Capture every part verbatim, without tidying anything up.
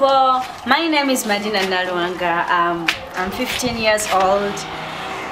people, my name is Madina Nalwanga. Um, I'm fifteen years old.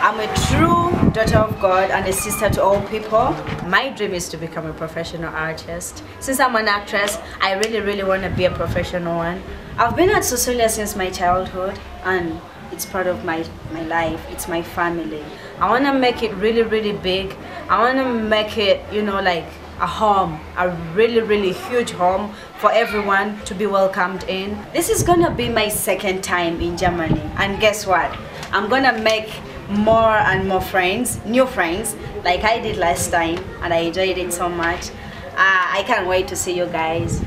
I'm a true daughter of God and a sister to all people. My dream is to become a professional artist. Since I'm an actress, I really, really want to be a professional one. I've been at Sosolya since my childhood, and it's part of my, my life, it's my family. I want to make it really, really big. I want to make it, you know, like a home, a really, really huge home for everyone to be welcomed in. This is gonna be my second time in Germany, and guess what? I'm gonna make more and more friends, new friends, like I did last time, and I enjoyed it so much. Uh, I can't wait to see you guys.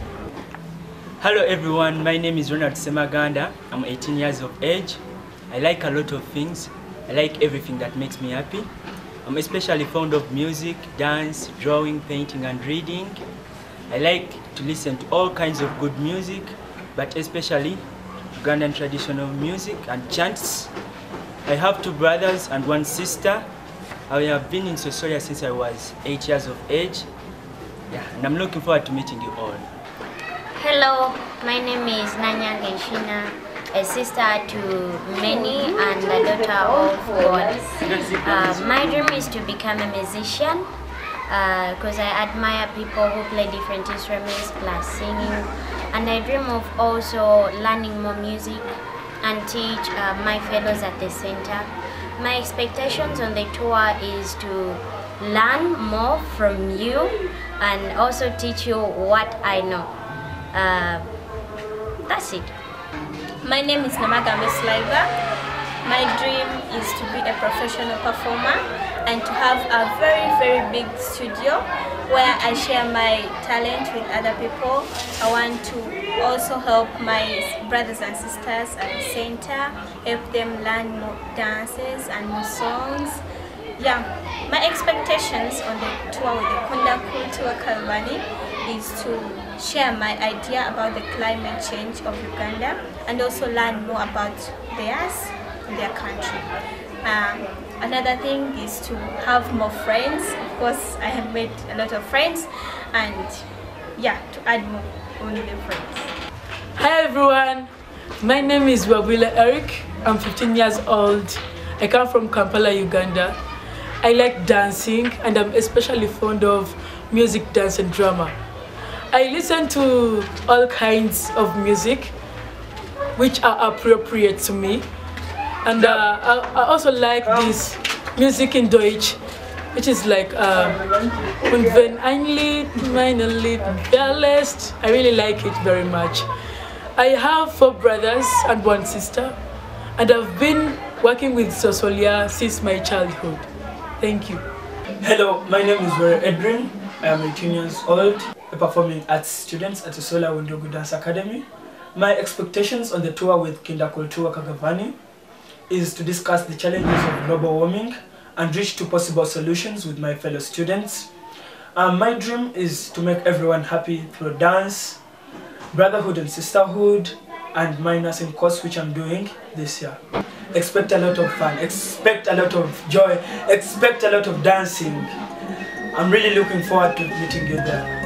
Hello everyone, my name is Ronald Semaganda. I'm eighteen years of age. I like a lot of things. I like everything that makes me happy. I'm especially fond of music, dance, drawing, painting, and reading. I like to listen to all kinds of good music, but especially Ugandan traditional music and chants. I have two brothers and one sister. I have been in Sosolya since I was eight years of age. Yeah, and I'm looking forward to meeting you all. Hello, my name is Nanya Genshina, a sister to many and a daughter of God. Uh, my dream is to become a musician because uh, I admire people who play different instruments plus singing, and I dream of also learning more music and teach uh, my fellows at the center. My expectations on the tour is to learn more from you and also teach you what I know. Uh, that's it. My name is Namagambe Silva. My dream is to be a professional performer and to have a very, very big studio where I share my talent with other people. I want to also help my brothers and sisters at the center, help them learn more dances and more songs. Yeah, my expectations on the tour with the KinderKulturKarawane is to share my idea about the climate change of Uganda and also learn more about theirs, their country. Um, another thing is to have more friends. Of course, I have made a lot of friends, and yeah, to add more on the friends. Hi everyone, my name is Wabwire Eric. I'm fifteen years old. I come from Kampala, Uganda. I like dancing, and I'm especially fond of music, dance, and drama. I listen to all kinds of music which are appropriate to me. And uh, I, I also like this music in Deutsch, which is like "Und wenn ein Lied meine Lippen verlässt." I really like it very much. I have four brothers and one sister, and I've been working with Sosolya since my childhood. Thank you. Hello, my name is Rere Edrin. I am eighteen years old, a performing arts student at the Solar Wendogu Dance Academy. My expectations on the tour with KinderKulturKarawane is to discuss the challenges of global warming and reach to possible solutions with my fellow students. Um, my dream is to make everyone happy through dance, brotherhood and sisterhood, and my nursing course which I'm doing this year. Expect a lot of fun, expect a lot of joy, expect a lot of dancing. I'm really looking forward to meeting you there.